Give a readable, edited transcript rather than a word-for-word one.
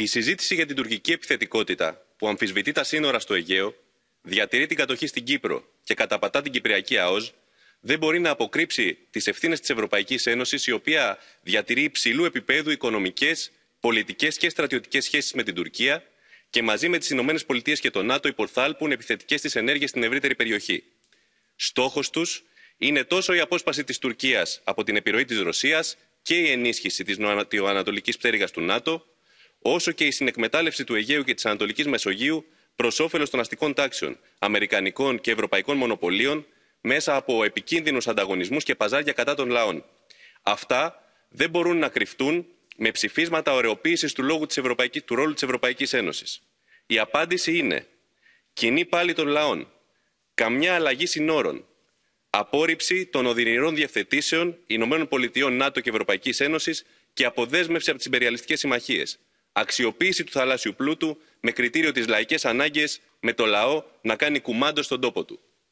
Η συζήτηση για την τουρκική επιθετικότητα που αμφισβητεί τα σύνορα στο Αιγαίο, διατηρεί την κατοχή στην Κύπρο και καταπατά την Κυπριακή ΑΟΣ, δεν μπορεί να αποκρύψει τις ευθύνες της Ευρωπαϊκής Ένωσης, η οποία διατηρεί υψηλού επίπεδου οικονομικές, πολιτικές και στρατιωτικές σχέσεις με την Τουρκία και μαζί με τις ΗΠΑ και το ΝΑΤΟ υποθάλπουν επιθετικές της ενέργειες στην ευρύτερη περιοχή. Στόχος τους είναι τόσο η απόσπαση της Τουρκίας από την επιρροή της Ρωσίας και η ενίσχυση της νοτιοανατολικής πτέρυγας του ΝΑΤΟ, όσο και η συνεκμετάλλευση του Αιγαίου και της Ανατολικής Μεσογείου προς όφελος των αστικών τάξεων, αμερικανικών και ευρωπαϊκών μονοπωλίων, μέσα από επικίνδυνους ανταγωνισμούς και παζάρια κατά των λαών. Αυτά δεν μπορούν να κρυφτούν με ψηφίσματα ωρεοποίησης του ρόλου της Ευρωπαϊκής Ένωσης. Η απάντηση είναι κοινή πάλη των λαών, καμιά αλλαγή συνόρων, απόρριψη των οδυνηρών διευθετήσεων ΗΠΑ, ΝΑΤΟ και Ευρωπαϊκής Ένωσης και αποδέσμευση από τις υπεριαλιστικές συμμαχίες. Αξιοποίηση του θαλάσσιου πλούτου με κριτήριο τις λαϊκές ανάγκες, με το λαό να κάνει κουμάντο στον τόπο του.